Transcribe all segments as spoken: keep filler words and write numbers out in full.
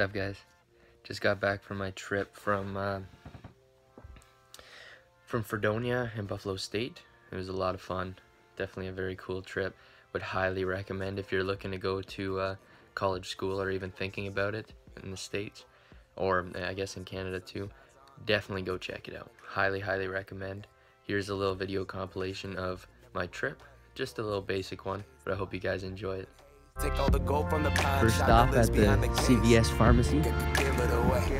What's up, guys? Just got back from my trip from uh, from Fredonia and Buffalo State. It was a lot of fun. Definitely a very cool trip. Would highly recommend if you're looking to go to uh, college school or even thinking about it in the States, or I guess in Canada too. Definitely go check it out. Highly, highly recommend. Here's a little video compilation of my trip. Just a little basic one, but I hope you guys enjoy it. Take all the gold from the pine. First stop at the C V S pharmacy.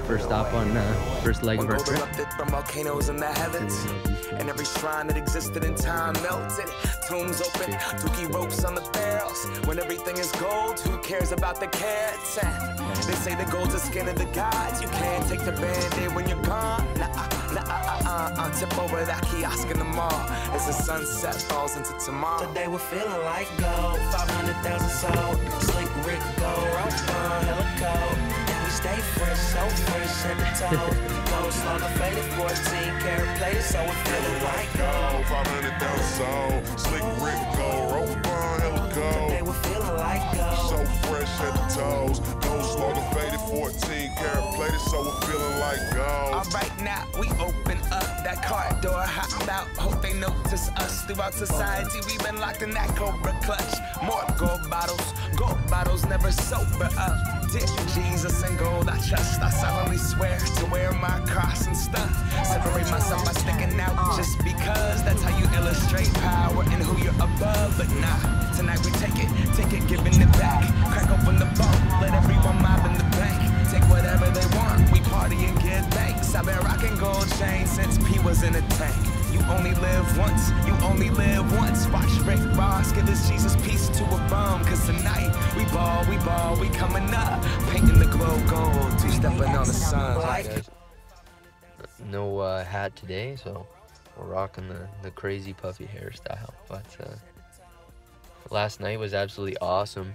First stop on uh, first leg of our trip. From volcanoes and the heavens, and every shrine that existed in time melted. Tombs open, dookie ropes on the barrels. When everything is gold, who cares about the carrots? They say the gold's the skin of the gods. You can't take the band-aid when you're gone. I'll tip over that kiosk in the mall as the sunset falls into tomorrow. Today we're feeling like gold, five hundred thousand sold. Slick Rick, go, rope on, helico. And we stay fresh, so fresh at the toe. Gold slung, I faded fourteen karat plated, so we're feeling like gold. five hundred thousand sold, Slick Rick, go, rope on, helico. Today we're feeling like gold, so fresh at the toes. Gold slung, I faded fourteen karat plated, so we're feeling like gold. All right, now we open up that car door, hopped out, hope they notice us. Throughout society, we've been locked in that cobra clutch. More gold bottles, gold bottles never sober up. Dip Jesus and gold I trust. I solemnly swear to wear my cross and stuff. Separate myself by sticking out just because. That's how you illustrate power and who you're above. But nah, tonight we take it, take it, giving it back. Crack open the boat, let everyone mob in the bank. Take whatever they want, we party and get thanks. I've been rocking gold chains since P was in a tank. You only live once, you only live once. Watch Rick Ross give this Jesus piece to a bum. Cause tonight, we ball, we ball, we coming up. Painting the glow gold, two-stepping on the sun. No uh, hat today, so we're rocking the, the crazy puffy hairstyle. But uh, last night was absolutely awesome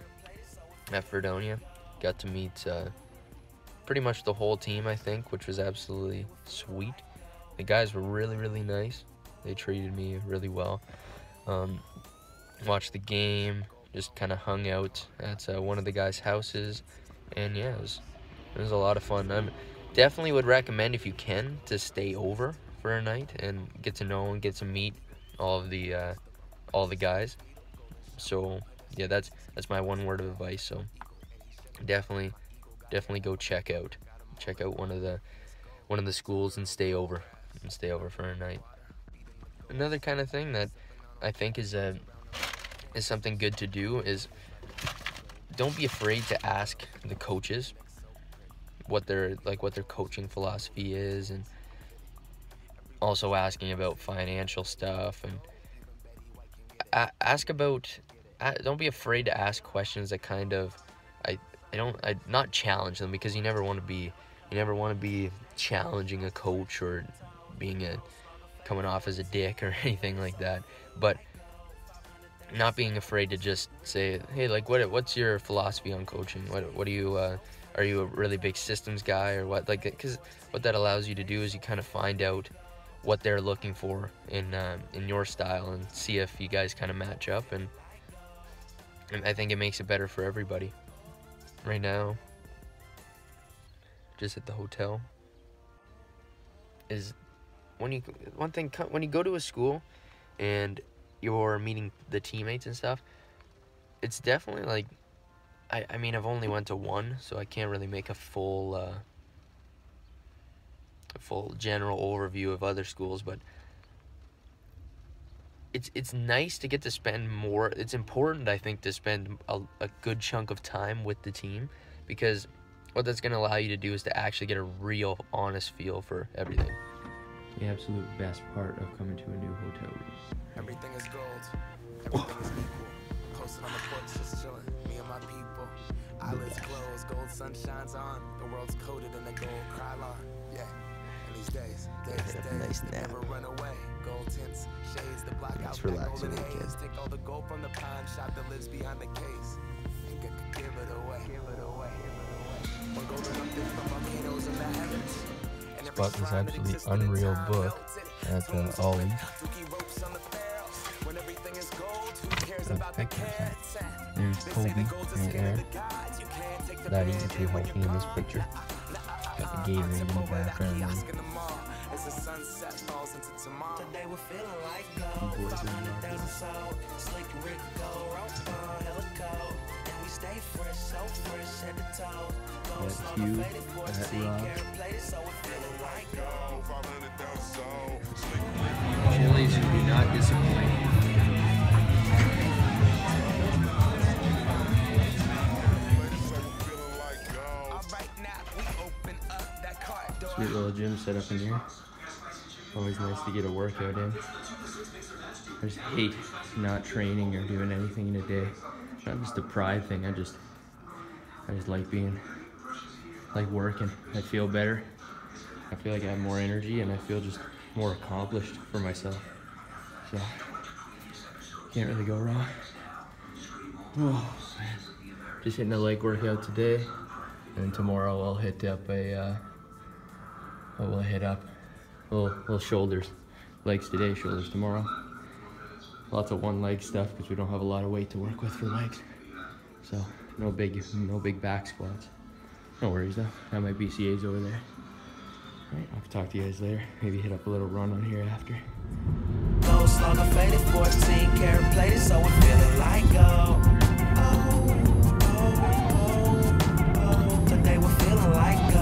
at Fredonia. Got to meet Uh, pretty much the whole team, I think, which was absolutely sweet. The guys were really, really nice. They treated me really well. Um, watched the game, just kind of hung out at uh, one of the guys' houses, and yeah, it was, it was a lot of fun. I definitely would recommend, if you can, to stay over for a night and get to know and get to meet all of the uh, all the guys. So yeah, that's that's my one word of advice. So definitely. Definitely go check out, check out one of the, one of the schools and stay over, and stay over for a night. Another kind of thing that I think is a, is something good to do is, don't be afraid to ask the coaches what their like what their coaching philosophy is, and also asking about financial stuff, and ask about. Don't be afraid to ask questions that kind of, I. I don't, I not challenge them, because you never want to be, you never want to be challenging a coach or being a, coming off as a dick or anything like that. But not being afraid to just say, hey, like, what, what's your philosophy on coaching? What, what do you, uh, are you a really big systems guy or what? Like, because what that allows you to do is you kind of find out what they're looking for in, uh, in your style, and see if you guys kind of match up, and, and I think it makes it better for everybody. Right now, just at the hotel, is when you one thing when you go to a school and you're meeting the teammates and stuff, it's definitely like, I, I mean, I've only went to one, so I can't really make a full uh, a full general overview of other schools, but it's it's nice to get to spend more. It's important, I think, to spend a, a good chunk of time with the team, because what that's going to allow you to do is to actually get a real, honest feel for everything. The absolute best part of coming to a new hotel room. Everything is gold. Everything is equal. Posted on the porch, just chilling. Me and my people. Eyelids closed, gold sun shines on. The world's coated in the gold Krylon. Yeah. And these days, days, days, never run away. Gold tints, shades, the blackout, relaxing the kids. Take all the gold from the pine shop that lives behind the case. And give it away, give it away, give it away. We're going up there from volcanoes in the heavens. And this book is actually unreal book at uh, Ollie. When everything is gold, who cares about the cats? There's Toby and Eric. that you can see my team in this picture. Got the game in the background. Today we're feeling like gold. five hundred thousand sold. Slick Rick gold. Roast on helico. And we stay fresh, so fresh at the toe. Go slow, faded for C. Carrot plated, so we're feeling like gold. five hundred thousand sold. Slick Rick. Chili's, you do not disappoint. Sweet little gym set up in here. Always nice to get a workout in. I just hate not training or doing anything in a day. Not just a pride thing. I just, I just like being, like working. I feel better. I feel like I have more energy and I feel just more accomplished for myself. So can't really go wrong. Oh man, just hitting a leg workout today, and tomorrow I'll hit up a. Uh, Oh, we'll hit up little, little shoulders. Legs today, shoulders tomorrow. Lots of one leg stuff because we don't have a lot of weight to work with for legs. So no big no big back squats. No worries though. Got my B C As over there. Alright, I'll talk to you guys later. Maybe hit up a little run on here after. Go slow, I faded fourteen karat plated, so I'm feeling like gold. Oh, oh, oh, oh. Today we're feeling like gold.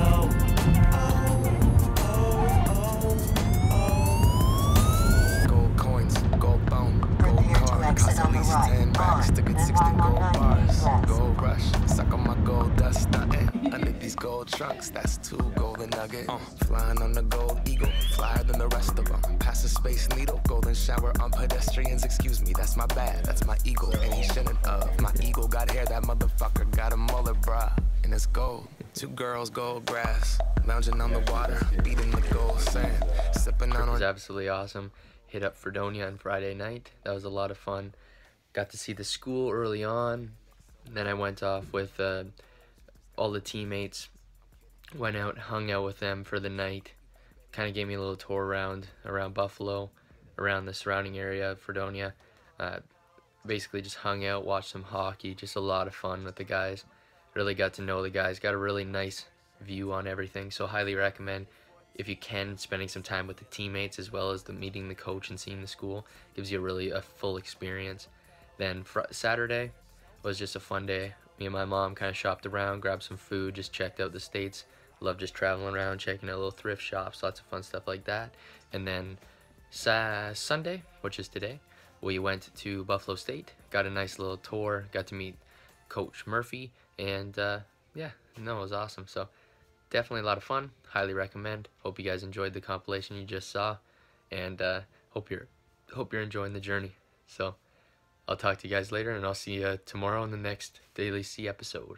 Gold trunks, that's two golden nuggets. Uh, flying on the gold eagle, flyer than the rest of them. Pass a space needle, golden shower on pedestrians. Excuse me, that's my bad, that's my eagle, and he shouldn't have. My eagle got hair, that motherfucker got a mullet, bruh, and it's gold. Two girls, gold grass, lounging on the water, beating the gold sand, sipping on. It was absolutely awesome. Hit up Fredonia on Friday night. That was a lot of fun. Got to see the school early on, and then I went off with. Uh, all the teammates, went out, hung out with them for the night, kind of gave me a little tour around around Buffalo, around the surrounding area of Fredonia. Uh, basically just hung out, watched some hockey, just a lot of fun with the guys. Really got to know the guys, got a really nice view on everything, so highly recommend, if you can, spending some time with the teammates as well as the meeting the coach and seeing the school. Gives you really a full experience. Then fr Saturday was just a fun day. Me and my mom kind of shopped around, grabbed some food, just checked out the states. Love just traveling around, checking out little thrift shops, lots of fun stuff like that. And then sa Sunday, which is today, we went to Buffalo State, got a nice little tour, got to meet Coach Murphy, and uh, yeah, no, it was awesome. So definitely a lot of fun, highly recommend. Hope you guys enjoyed the compilation you just saw, and uh, hope you're hope you're enjoying the journey. So. I'll talk to you guys later, and I'll see you tomorrow in the next Daily C episode.